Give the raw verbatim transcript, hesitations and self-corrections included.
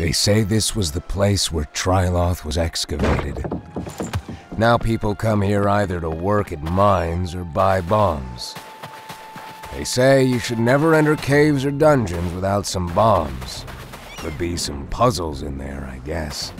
They say this was the place where Triloth was excavated. Now people come here either to work at mines or buy bombs. They say you should never enter caves or dungeons without some bombs. Could be some puzzles in there, I guess.